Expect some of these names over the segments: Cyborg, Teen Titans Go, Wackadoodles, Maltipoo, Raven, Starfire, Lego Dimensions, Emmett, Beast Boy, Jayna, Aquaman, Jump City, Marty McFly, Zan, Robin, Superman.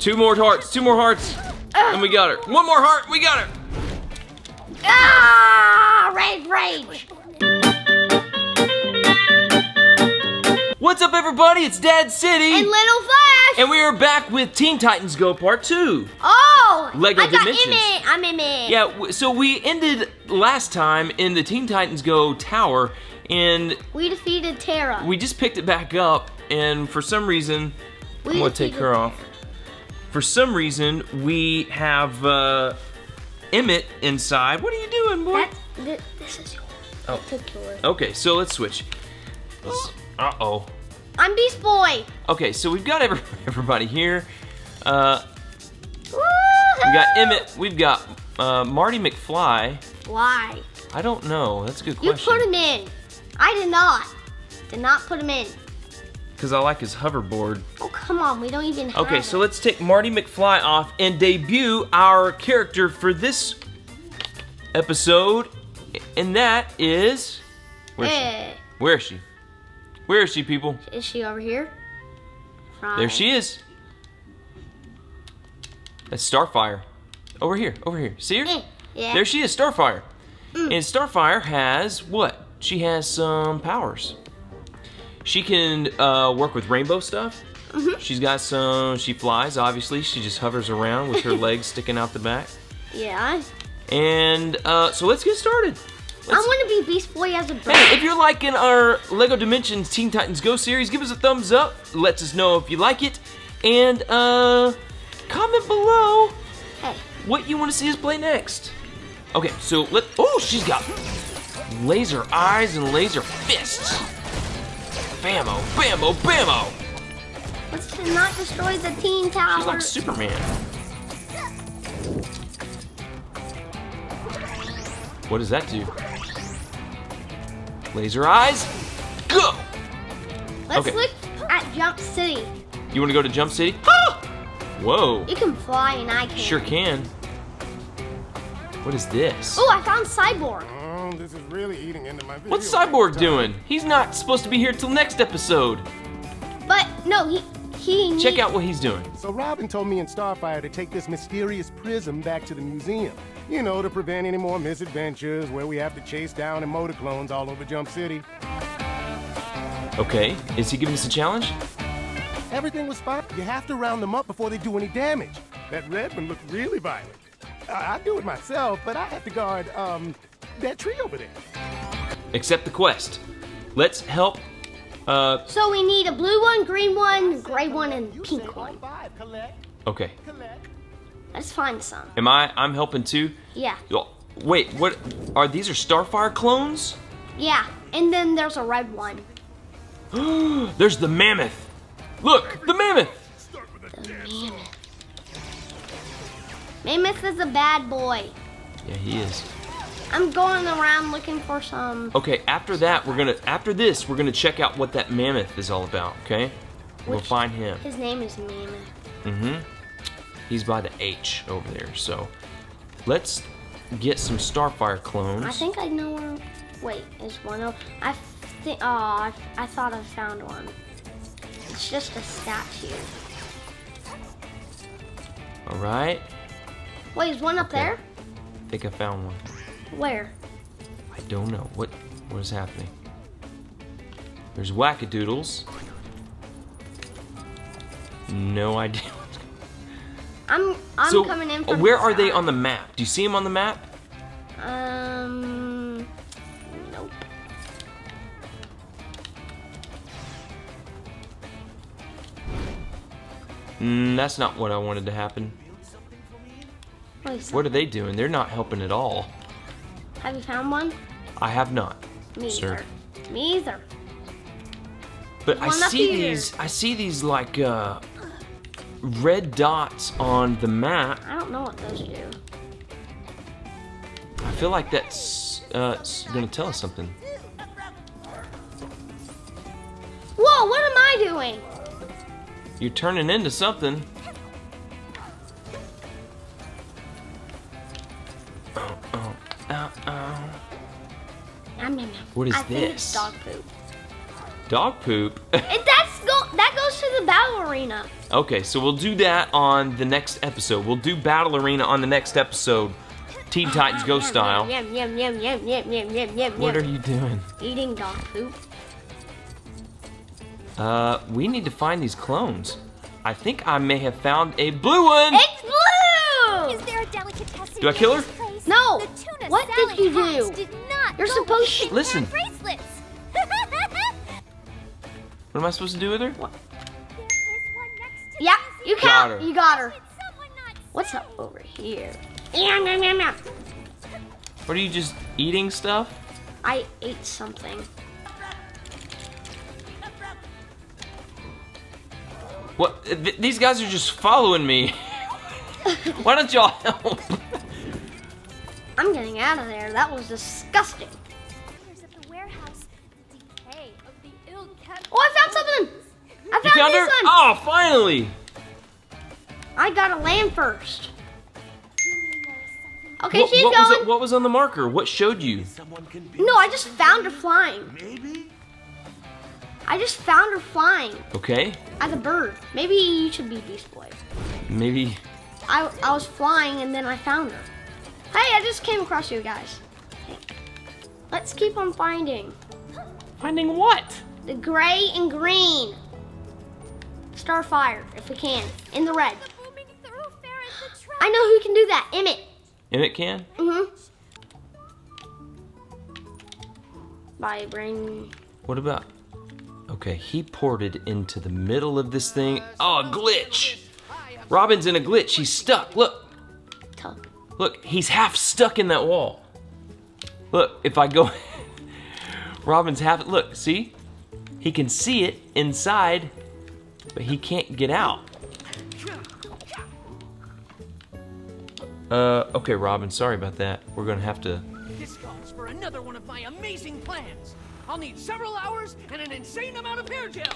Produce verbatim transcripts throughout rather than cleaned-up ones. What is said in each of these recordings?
Two more hearts, two more hearts, uh, and we got her. One more heart, we got her. Ah, rage, rage. What's up, everybody? It's Dad City. And Little Flash. And we are back with Teen Titans Go Part two. Oh, Lego I got Dimensions. Emmett. I'm Emmett. Yeah, so we ended last time in the Teen Titans Go Tower, and we defeated Terra. We just picked it back up, and for some reason, we I'm gonna take her off. For some reason, we have uh, Emmett inside. What are you doing, boy? That's, th this is yours. Oh. I took yours. Okay, so let's switch. Let's, uh-oh. I'm Beast Boy. Okay, so we've got every, everybody here. Uh, we've got Emmett. We've got uh, Marty McFly. Why? I don't know. That's a good question. You put him in. I did not. Did not put him in. Because I like his hoverboard. Oh, come on, we don't even have Okay, so it. Let's take Marty McFly off and debut our character for this episode. And that is... Where is hey. she? Where is she? Where is she, people? Is she over here? Right. There she is. That's Starfire. Over here, over here. See her? Hey. Yeah. There she is, Starfire. Mm. And Starfire has what? She has some powers. She can uh, work with rainbow stuff. Mm-hmm. She's got some, she flies, obviously. She just hovers around with her legs sticking out the back. Yeah. And uh, so let's get started. Let's... I want to be Beast Boy as a bird. Hey, if you're liking our Lego Dimensions Teen Titans Go series, give us a thumbs up. Let us know if you like it. And uh, comment below hey. what you want to see us play next. Okay, so let oh, she's got laser eyes and laser fists. Bammo, bammo, bammo! Let's not destroy the teen tower. She's like Superman. What does that do? Laser eyes, go! Let's okay. look at Jump City. You want to go to Jump City? Ah! Whoa. You can fly and I can. Sure can. What is this? Oh, I found Cyborg. This is really eating into my video. What's Cyborg doing? He's not supposed to be here till next episode. But no, he he. Check out what he's doing. So Robin told me and Starfire to take this mysterious prism back to the museum. You know, to prevent any more misadventures where we have to chase down emoticons clones all over Jump City. Okay, is he giving us a challenge? Everything was fine. You have to round them up before they do any damage. That red one looked really violent. I, I do it myself, but I have to guard um. that tree over there. Accept the quest. Let's help. Uh, so we need a blue one, green one, gray one, and pink one. Okay. Let's find some. Am I? I'm helping too. Yeah. Wait, what? Are these are Starfire clones? Yeah, and then there's a red one. There's the mammoth. Look, the mammoth. The mammoth. Mammoth is a bad boy. Yeah, he is. I'm going around looking for some. Okay, after that, we're gonna. After this, we're gonna check out what that mammoth is all about. Okay, we'll Which, find him. His name is Mammoth. Mm-hmm. He's by the H over there. So, let's get some Starfire clones. I think I know where. Wait, is one of? I think. Oh, I, I thought I found one. It's just a statue. All right. Wait, is one up okay. there? I think I found one. Where? I don't know. What what is happening? There's Wackadoodles. No idea. I'm I'm so, coming in from where the are side. They on the map? Do you see them on the map? Um nope. Mm, that's not what I wanted to happen. What are they doing? They're not helping at all. Have you found one? I have not. Me sir. either. Me either. But one I see here. these, I see these like uh, red dots on the map. I don't know what those do. I feel like that's uh, gonna tell us something. Whoa, what am I doing? You're turning into something. What is I this? Think it's dog poop. Dog poop? That's go that goes to the battle arena. Okay, so we'll do that on the next episode. We'll do battle arena on the next episode. Teen Titans Go style. Yum, yum, yum, yum, yum, yum, yum, yum. What are you doing? Eating dog poop. Uh, we need to find these clones. I think I may have found a blue one. It's blue! Is there a delicatessen? Do I kill her? No! What did you do? Did not You're supposed to... Listen. What am I supposed to do with her? What? Yeah, you got her. You got her. What's up over here? What are you just eating stuff? I ate something. What? Th these guys are just following me. Why don't y'all help? I'm getting out of there. That was disgusting. Oh, I found something! I found, found this her? one! Oh, finally! I got a lamp first. Okay, what, she's what going. Was it, what was on the marker? What showed you? No, I just found her flying. Maybe? I just found her flying. Okay. As a bird. Maybe you should be Beast Boy. Maybe. I, I was flying and then I found her. Hey, I just came across you guys. Let's keep on finding. Finding what? The gray and green. Starfire, if we can. In the red. I know who can do that. Emmett. Emmett can? Mm-hmm. Bye, brain. What about? Okay, he ported into the middle of this thing. Oh, a glitch. Robin's in a glitch. He's stuck. Look. Look, he's half stuck in that wall. Look, if I go... Robin's half... Look, see? He can see it inside, but he can't get out. Uh, okay, Robin, sorry about that. We're gonna have to... This calls for another one of my amazing plans. I'll need several hours and an insane amount of hair gel.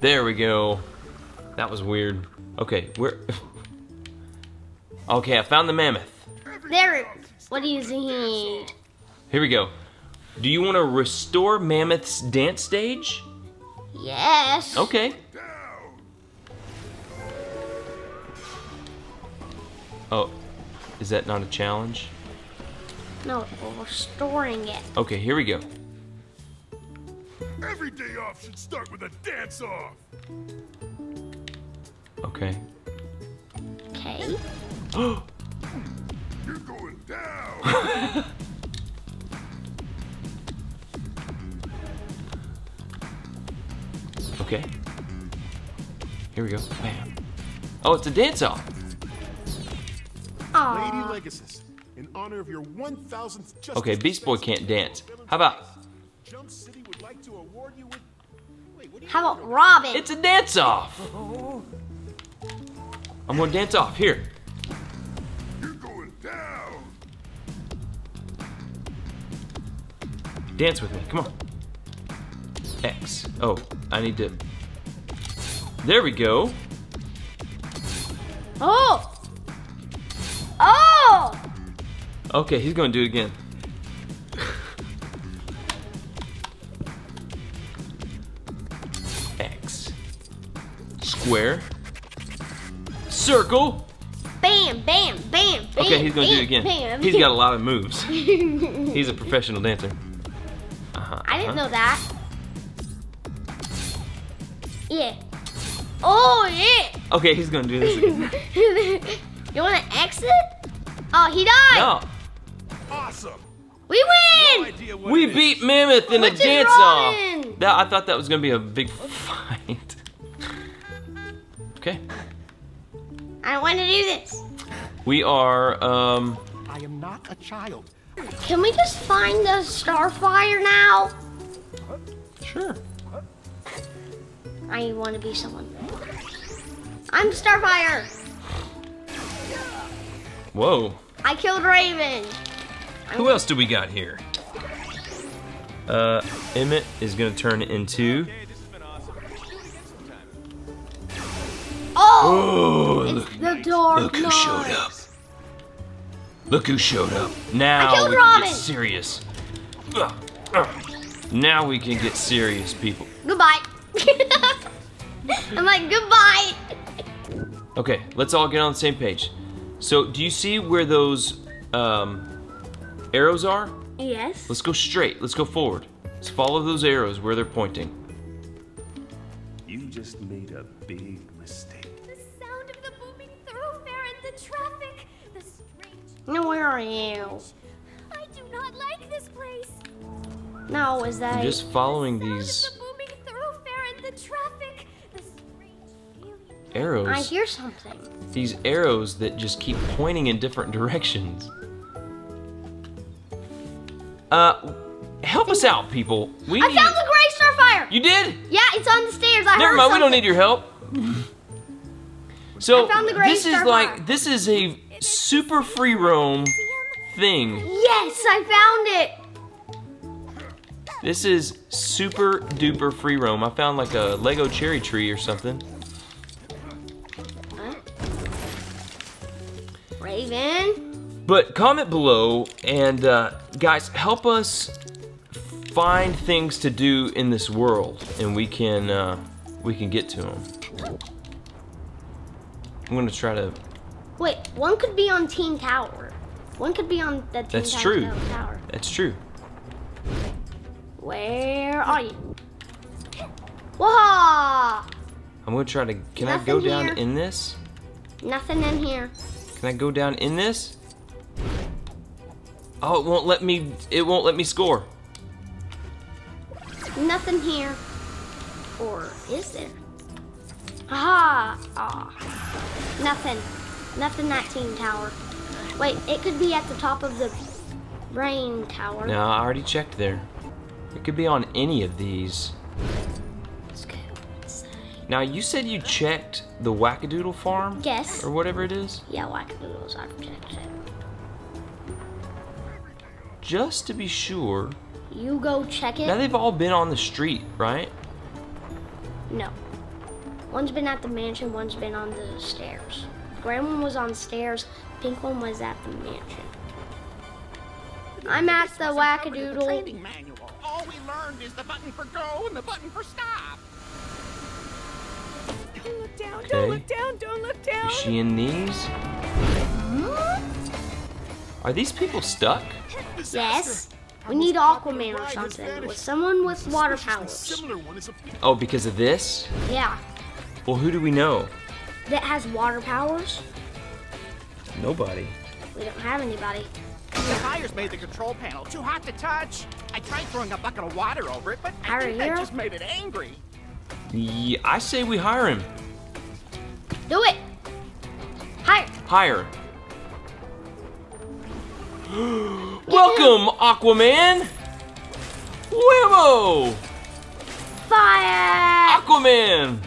There we go. That was weird. Okay, we're... Okay, I found the mammoth. There, what is he? Here we go. Do you want to restore Mammoth's dance stage? Yes. Okay. Oh, is that not a challenge? No, we're restoring it. Okay, here we go. Every day off should start with a dance off. Okay. Okay. You're going down. Okay. Here we go. Bam. Oh, it's a dance-off. Lady Legacies, in honor of your one thousandth justice. Okay, Beast Boy can't dance. How about? Jump City would like to award you with. Wait, what do you How about Robin? It's a dance-off. Oh. I'm going to dance off here. You're going down. Dance with me. Come on. X. Oh, I need to. There we go. Oh! Oh! Okay, he's gonna do it again. X. Square. Circle. Bam, bam, bam, bam. Okay, he's gonna bam, do it again. Bam. He's got a lot of moves. He's a professional dancer. Uh-huh, uh-huh. I didn't know that. Yeah. Oh, yeah. Okay, he's gonna do this again. You wanna exit? Oh, he died. No. Awesome. We win. No we beat is. Mammoth in Which a dance-off. That I thought that was gonna be a big fight. Okay. I don't want to do this. We are. Um. I am not a child. Can we just find the Starfire now? Sure. I want to be someone. I'm Starfire. Whoa. I killed Raven. I'm Who else do we got here? Uh, Emmett is going to turn into... Oh! Oh it's look, the door. Look who showed up. Look who showed up. Now I killed we Robin. can get serious. Now we can get serious, people. Goodbye. I'm like, goodbye. Okay, let's all get on the same page. So, do you see where those um, arrows are? Yes. Let's go straight. Let's go forward. Let's follow those arrows where they're pointing. You just made a big mistake. The sound of the booming thoroughfare and the traffic. The strange... No, where are you? I do not like this place. No, is that... I'm just following the these... The booming thoroughfare and the traffic. The strange... Arrows. I hear something. These arrows that just keep pointing in different directions. Uh, help us out, people. We I need... found the gray Starfire! You did? Yeah, it's on the stairs. I Never heard mind, something. we don't need your help. So, I found the gray this Starfire. is like, this is a super free roam thing. Yes, I found it. This is super duper free roam. I found like a Lego cherry tree or something. Huh? Raven? But comment below, and uh, guys, help us find things to do in this world, and we can uh, we can get to them. I'm gonna try to. Wait, one could be on Teen Tower. One could be on the Teen That's Tower true. Tower. That's true. Where are you? Whoa! I'm gonna try to. Can Nothing I go down here. in this? Nothing in here. Can I go down in this? Oh, it won't let me, it won't let me score. Nothing here. Or is there? Aha! Ah. Nothing. Nothing that Teen Tower. Wait, it could be at the top of the rain tower. No, I already checked there. It could be on any of these. Let's go inside. Now, you said you checked the Wackadoodle farm? Yes. Or whatever it is? Yeah, Wackadoodles, I've checked it. Just to be sure. You go check it. Now they've all been on the street, right? No. One's been at the mansion, one's been on the stairs. The gray one was on the stairs, the pink one was at the mansion. I'm at the Wackadoodle. Training manual. All we learned is the button for go and the button for stop. Don't look down, okay. don't look down, don't look down. Is she in these? Are these people stuck? Yes. We need Aquaman or something. With someone with water powers. Oh, because of this? Yeah. Well, who do we know? That has water powers? Nobody. We don't have anybody. The fire's made the control panel too hot to touch. I tried throwing a bucket of water over it, but I think that just made it angry. Yeah, I say we hire him. Do it. Hire. Hire. Welcome, Aquaman! Whammo! Fire! Aquaman!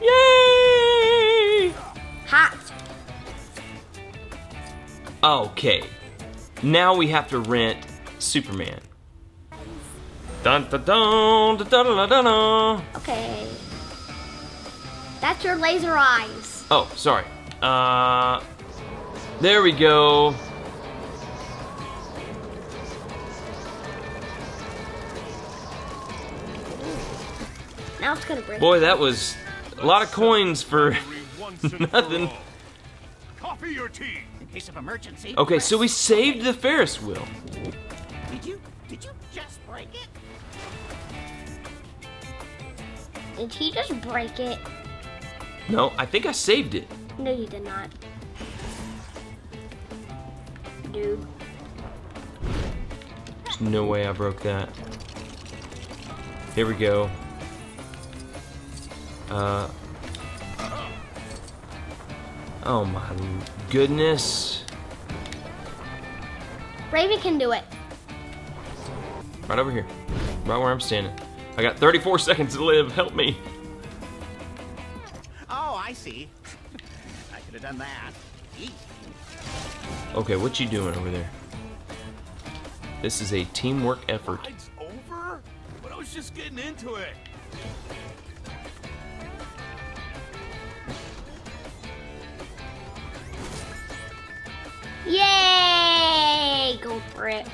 Yay! Hot! Okay. Now we have to rent Superman. Dun dun dun dun dun dun dun dun. Okay. That's your laser eyes. Oh, sorry. Uh, there we go. Now it's gonna break. Boy, that was a lot of coins for nothing. Coffee or tea? In case of emergency. Okay, so we saved the Ferris wheel. Did you did you just break it? Did he just break it? No, I think I saved it. No, you did not. Dude. There's no way I broke that. Here we go. Uh, oh my goodness. Raven can do it. Right over here. Right where I'm standing. I got thirty-four seconds to live. Help me. Oh, I see. I could have done that. Easy. Okay, what you doing over there? This is a teamwork effort. It's over? But I was just getting into it. Yay! Gold brick.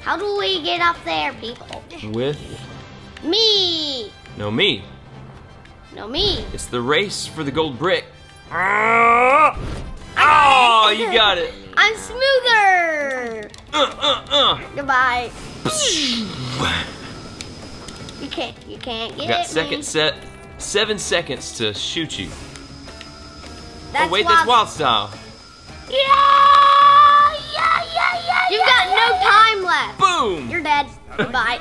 How do we get up there, people? With me. No me. No me. It's the race for the gold brick. Oh, you got it. I'm smoother. Uh, uh, uh. Goodbye. You can't, you can't get me. Got second set, seven seconds to shoot you. That's oh wait, wild. That's wild style. Yeah, yeah, yeah, yeah. You've yeah, got yeah, no yeah. time left. Boom. You're dead. Goodbye.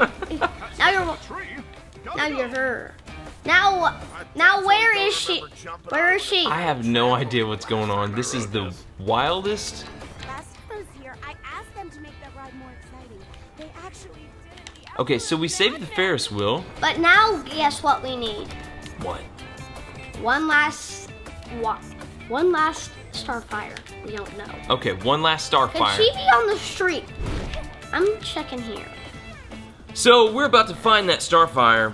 Now you're, now you're her. Now, now where is she? Where is she? I have no idea what's going on. This is the wildest. Okay, so we saved the Ferris wheel. But now, guess what we need? What? One last, what? One last Starfire. We don't know. Okay, one last Starfire. Could she be on the street? I'm checking here. So we're about to find that Starfire.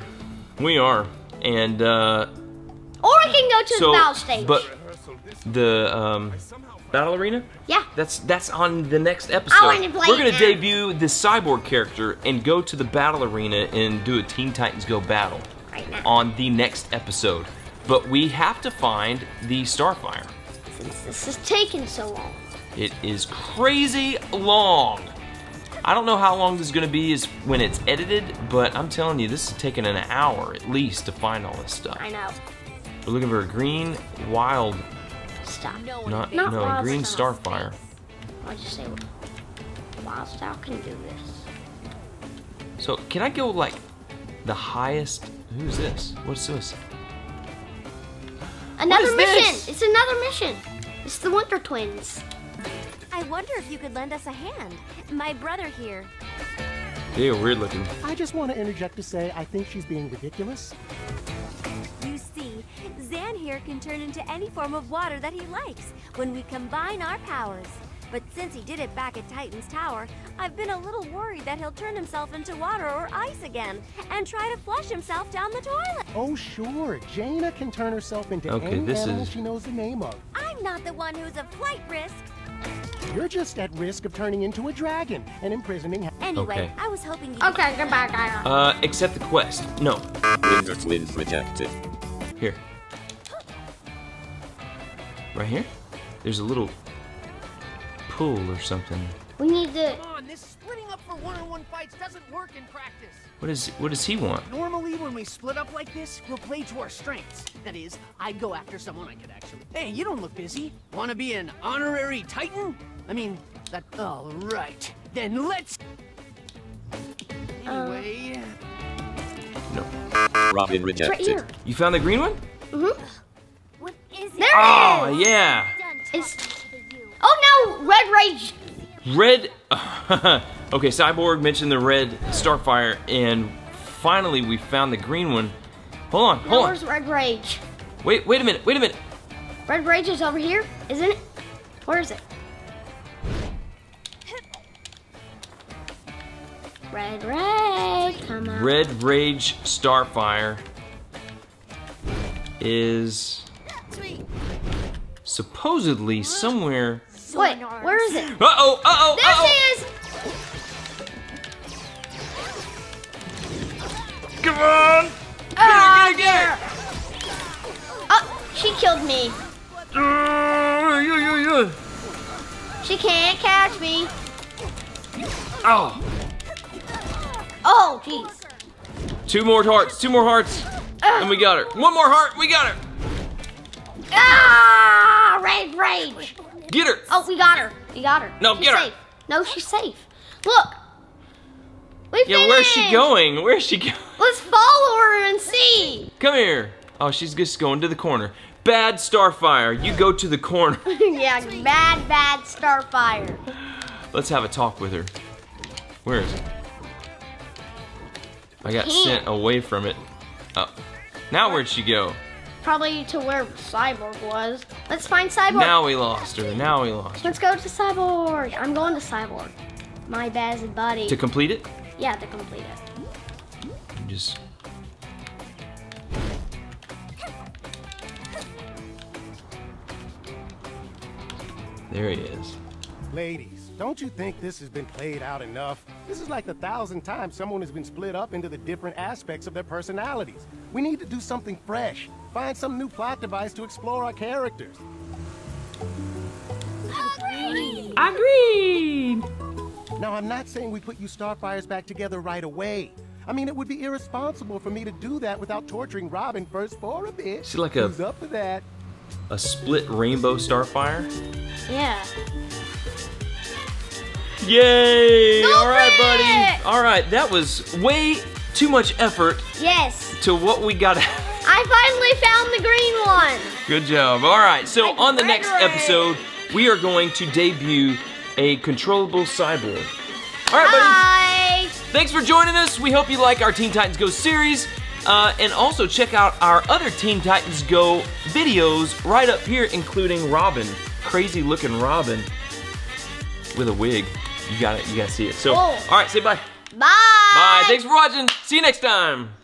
We are, and uh... or we can go to so, the battle stage. But the um, battle arena? Yeah. That's that's on the next episode. I want to play We're gonna it now. debut the Cyborg character and go to the battle arena and do a Teen Titans Go battle right now. On the next episode. But we have to find the Starfire. Since this is taking so long. It is crazy long. I don't know how long this is going to be is when it's edited, but I'm telling you, this is taking an hour at least to find all this stuff. I know. We're looking for a green wild... Stop. Not, not no, wild a green style. Starfire. Why'd you say wild style can do this? So, can I go like the highest... Who's this? What's this? Another what mission! This? It's another mission! It's the Winter Twins. I wonder if you could lend us a hand. My brother here. You're weird looking. I just want to interject to say I think she's being ridiculous. You see, Zan here can turn into any form of water that he likes when we combine our powers. But since he did it back at Titan's Tower, I've been a little worried that he'll turn himself into water or ice again and try to flush himself down the toilet. Oh sure, Jayna can turn herself into okay, any this animal is... she knows the name of. I'm not the one who's a flight risk. You're just at risk of turning into a dragon and imprisoning. Anyway, okay. I was hoping. You okay, goodbye, guy. Uh, accept the quest. No. Winter Twins rejected. Here. Right here. There's a little pool or something. We need to. Come on, this splitting up for one-on-one fights doesn't work in practice. What is? What does he want? Normally, when we split up like this, we'll play to our strengths. That is, I'd go after someone I could actually. Hey, you don't look busy. Want to be an honorary Titan? I mean, that, all right, then let's... Anyway... Uh, no. Robin rejected. It's right here. You found the green one? Mm-hmm. What is it? There oh, it is! Yeah! It's... Oh, no! Red Rage! Red... Okay, Cyborg mentioned the red Starfire, and finally we found the green one. Hold on, hold on. Where's Red Rage? Wait, wait a minute, wait a minute. Red Rage is over here, isn't it? Where is it? Red Rage, come on. Red Rage Starfire is supposedly somewhere. Wait, where is it? Uh oh, uh oh, there uh -oh. she is! Come on! Get her, get her, get her! Oh, she killed me. Uh, yeah, yeah, yeah. She can't catch me. Oh. Oh, jeez. Two more hearts, two more hearts, uh, and we got her. One more heart, we got her. Ah, Red Rage. Get her. Oh, we got her. We got her. No, she's get her. Safe. No, she's safe. Look. We yeah, finished. Where's she going? Where's she going? Let's follow her and see. Come here. Oh, she's just going to the corner. Bad Starfire, you go to the corner. Yeah, bad, bad Starfire. Let's have a talk with her. Where is it? I got Can't. sent away from it. Oh, now where'd she go? Probably to where Cyborg was. Let's find Cyborg. Now we lost her. Now we lost her. Let's go to Cyborg. I'm going to Cyborg. My bad buddy. To complete it? Yeah, to complete it. Just... There he is. Ladies, don't you think this has been played out enough? This is like the thousandth time someone has been split up into the different aspects of their personalities. We need to do something fresh. Find some new plot device to explore our characters. Agreed! Agreed! Now, I'm not saying we put you Starfires back together right away. I mean, it would be irresponsible for me to do that without torturing Robin first for a bit. She's like a... Who's up for that? A split rainbow Starfire? Yeah. Yay! Go All right, buddy. All right, that was way too much effort. Yes. To what we got. I finally found the green one. Good job. All right, so like on the next episode, we are going to debut a controllable cyborg. All right, buddy. Bye. Thanks for joining us. We hope you like our Teen Titans Go series. Uh, and also check out our other Teen Titans Go videos right up here, including Robin. Crazy looking Robin with a wig. You gotta, you gotta see it. So, oh. All right, say bye. Bye. Bye. Thanks for watching. See you next time.